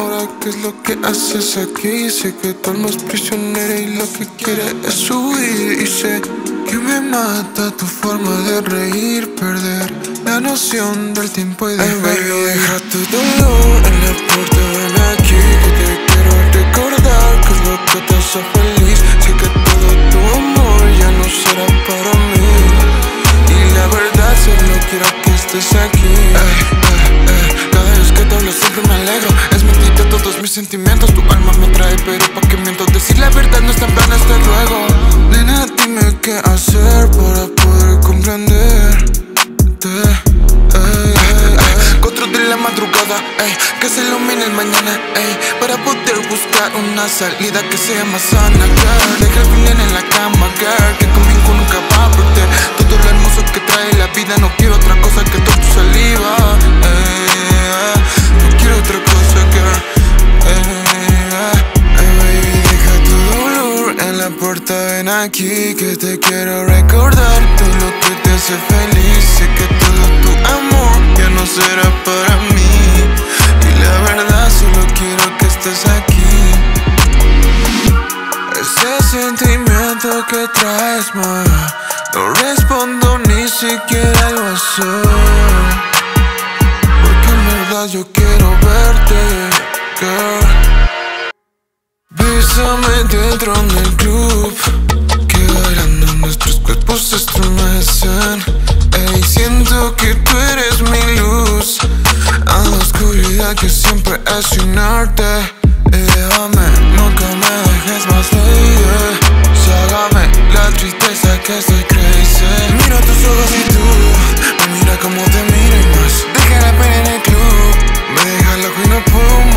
ahora qué es lo que haces aquí. Sé que tu alma es prisionera y lo que quiere es huir. Y sé que me mata tu forma de reír. Perder la noción del tiempo y de vivir. Ay, baby, deja tu dolor en la puerta, ven aquí que te quiero recordar qué es lo que te hace feliz. Sé que todo tu amor ya no será para mí, y la verdad solo quiero que estés aquí. Cada vez que te hablo siempre me alegro. Es mentira todos mis sentimientos, tu alma me trae, pero pa' que miento. Decir la verdad no está en planes, te ruego. Nena, dime qué hacer para poder comprenderte. Cuatro de la madrugada, ey, que se ilumine el mañana, ey, para poder buscar una salida que sea más sana, girl. Deja el feeling en la cama, girl, que conmigo nunca va a perder todo lo hermoso que trae la vida. No quiero otra cosa que toda tu saliva, no quiero otra cosa, girl. Ay, baby, deja tu dolor en la puerta, ven aquí que te quiero recordar todo lo que te hace feliz. Sé que todo tu amor ya no será para mí, y la verdad solo quiero que estés aquí. Ese sentimiento que traes, ma, no respondo ni siquiera al WhatsApp, porque en verdad yo quiero verte, girl. Bésame dentro del club, que bailando nuestros cuerpos se estremecen. Ey, siento que tú eres mi luz a la oscuridad que siempre es un arte. Déjame, nunca me dejes más lejos. Sácame la tristeza que se crece. Miro tus ojos y tú me mira como te miro y más. Deja la pena en el club, me deja loco y no puedo.